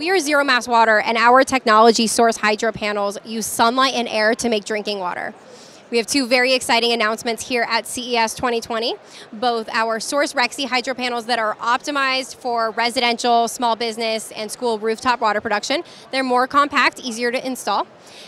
We are Zero Mass Water, and our technology, SOURCE Hydropanels, use sunlight and air to make drinking water. We have two very exciting announcements here at CES 2020, both our SOURCE Rexi Hydropanels that are optimized for residential, small business, and school rooftop water production. They're more compact, easier to install.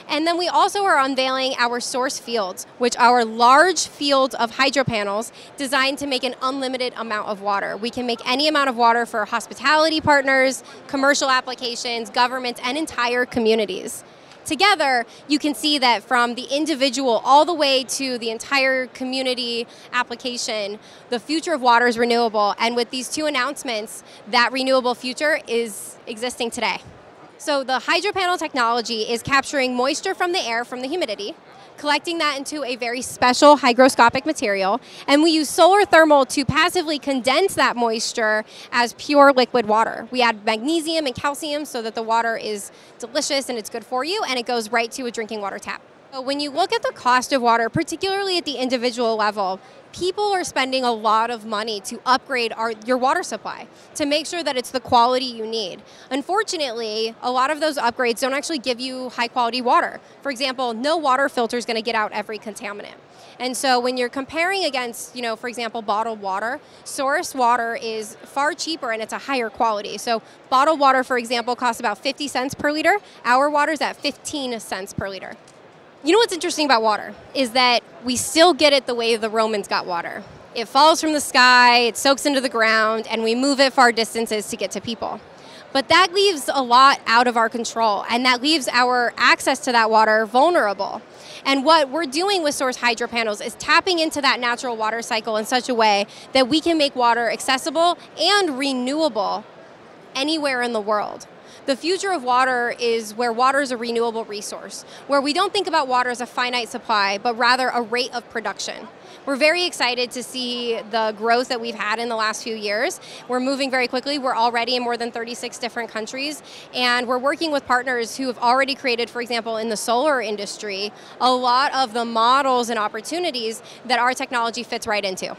And then we also are unveiling our Source Fields, which are large fields of hydropanels designed to make an unlimited amount of water. We can make any amount of water for hospitality partners, commercial applications, governments, and entire communities. Together, you can see that from the individual all the way to the entire community application, the future of water is renewable. And with these two announcements, that renewable future is existing today. So the hydropanel technology is capturing moisture from the air, from the humidity, collecting that into a very special hygroscopic material, and we use solar thermal to passively condense that moisture as pure liquid water. We add magnesium and calcium so that the water is delicious and it's good for you, and it goes right to a drinking water tap. But when you look at the cost of water, particularly at the individual level, people are spending a lot of money to upgrade your water supply, to make sure that it's the quality you need. Unfortunately, a lot of those upgrades don't actually give you high quality water. For example, no water filter is going to get out every contaminant. And so when you're comparing against, for example, bottled water, Source water is far cheaper and it's a higher quality. So bottled water, for example, costs about 50 cents per liter. Our water's at 15 cents per liter. You know what's interesting about water is that we still get it the way the Romans got water. It falls from the sky, it soaks into the ground, and we move it far distances to get to people. But that leaves a lot out of our control, and that leaves our access to that water vulnerable. And what we're doing with Source Hydropanels is tapping into that natural water cycle in such a way that we can make water accessible and renewable anywhere in the world. The future of water is where water is a renewable resource, where we don't think about water as a finite supply, but rather a rate of production. We're very excited to see the growth that we've had in the last few years. We're moving very quickly. We're already in more than 36 different countries, and we're working with partners who have already created, for example, in the solar industry, a lot of the models and opportunities that our technology fits right into.